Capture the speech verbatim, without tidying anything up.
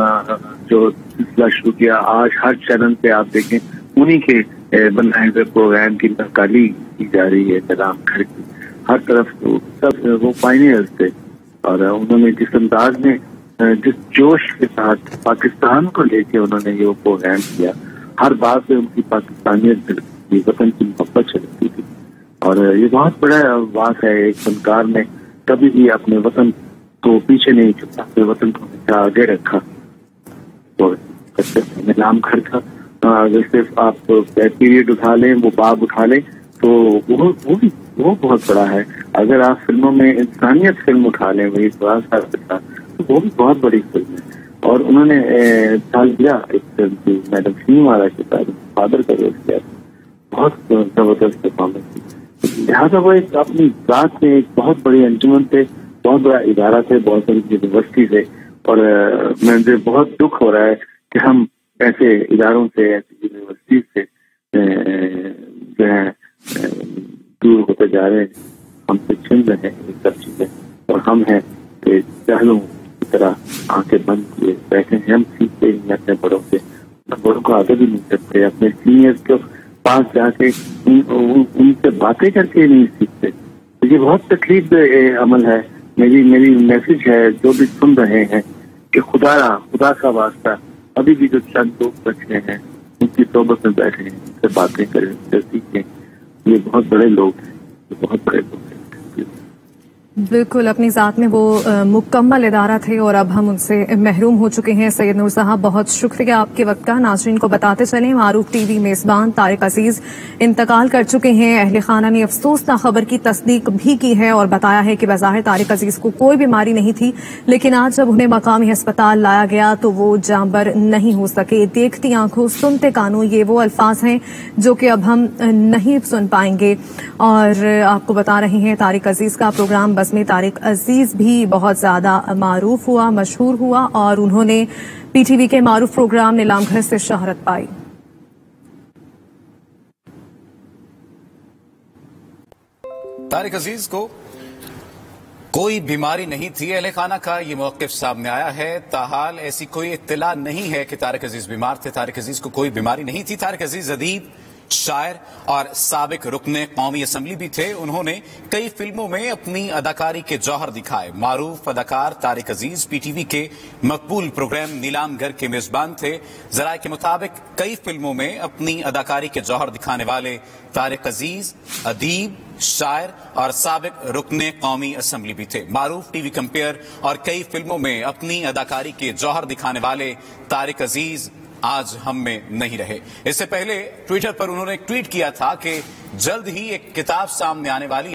जो सिलसिला शुरू किया, आज हर चैनल पे आप देखें उन्हीं के बनाए हुए प्रोग्राम की नक्काली की जा रही है। तमाम घर की हर तरफ सब वो पायनियर्स थे और उन्होंने जिस अंदाज में, जिस जोश के साथ पाकिस्तान को लेके उन्होंने ये वो प्रोग्राम किया, हर बात पे उनकी पाकिस्तानियत थी, वतन की मोहब्बत चलती थी। और ये बहुत बड़ा बात है, एक फनकार ने कभी भी अपने वतन को पीछे नहीं छुपा, अपने वतन को हमेशा आगे रखा। तो निलामघर का अगर सिर्फ आप पीरियड उठा लें, वो बाब उठा लें, तो वो वो भी वो बहुत बड़ा है। अगर आप फिल्मों में इंसानियत फिल्म उठा लें, वही बड़ा सा, तो वो भी बहुत बड़ी फिल्म है। और उन्होंने सालगिरह एक फिल्म की, मैडम सिंह वाला के साथ फादर का रोल किया, बहुत जबरदस्त परफॉर्मेंस थी। लिहाजा वो एक अपनी बात में एक बहुत बड़ी अंजुमन थे, बहुत बड़ा इदारा थे, बहुत बड़ी यूनिवर्सिटी थे। और मुझे बहुत दुख हो रहा है कि हम ऐसे इदारों से, ऐसी यूनिवर्सिटी से जो है दूर होते जा रहे हैं, हमसे छिन रहे हैं ये सब चीजें। और हम हैं कि पहलों की तरह आंखें बंद किए बैठे हैं, हम सीखते ही नहीं अपने बड़ों से, बड़ों को आगे भी नहीं सकते, अपने सीनियर्स के पास जाके उनसे बातें करके नहीं सीखते। तो ये बहुत तकलीफ अमल है। मेरी मेरी मैसेज है जो भी सुन रहे हैं कि खुदा खुदा का वास्ता, अभी भी जो चंद लोग बचे हैं उनकी सोबत में बैठे, उनसे बातें करें, उनसे सीखें। ये बहुत बड़े लोग हैं, ये बहुत बड़े लोग हैं। बिल्कुल अपनी ज़ात में वो आ, मुकम्मल इदारा थे और अब हम उनसे महरूम हो चुके हैं। सैयद नूर साहब, बहुत शुक्रिया आपके वक्त का। नाज़रीन को बताते चलें, मारूफ टीवी मेज़बान तारिक अज़ीज़ इंतकाल कर चुके हैं। अहले खाना ने अफसोसना खबर की तस्दीक भी की है और बताया है कि बज़ाहिर तारिक अज़ीज़ को कोई बीमारी नहीं थी, लेकिन आज जब उन्हें मकामी अस्पताल लाया गया तो वो जानबर नहीं हो सके। देखती आंखों सुनते कानों, ये वो अल्फाज हैं जो कि अब हम नहीं सुन पाएंगे। और आपको बता रहे हैं तारिक अज़ीज़ का प्रोग्राम बस में तारिक अज़ीज़ भी बहुत ज्यादा मारूफ हुआ, मशहूर हुआ और उन्होंने पीटीवी के मारूफ प्रोग्राम नीलामघर से शहरत पाई। तारिक अज़ीज़ को कोई बीमारी नहीं थी, अहले खाना का ये मौकिफ सामने आया है। ताहाल ऐसी कोई इत्तला नहीं है कि तारिक अज़ीज़ बीमार थे, तारिक अज़ीज़ को कोई बीमारी नहीं थी। तारिक अज़ीज़ अदीब, शायर और साबिक रुकने कौमी असम्बली भी थे। उन्होंने कई फिल्मों में अपनी अदाकारी के जौहर दिखाए। मारूफ अदाकार तारिक अज़ीज़ पीटीवी के मकबूल प्रोग्राम नीलामघर के मेजबान थे। जराए के मुताबिक कई फिल्मों में अपनी अदाकारी के जौहर दिखाने वाले तारिक अज़ीज़ अदीब, शायर और साबिक रुकने कौमी असम्बली भी थे। मारूफ टीवी कंपेयर और कई फिल्मों में अपनी अदाकारी के जौहर दिखाने वाले तारिक अज़ीज़ आज हम में नहीं रहे। इससे पहले ट्विटर पर उन्होंने ट्वीट किया था कि जल्द ही एक किताब सामने आने वाली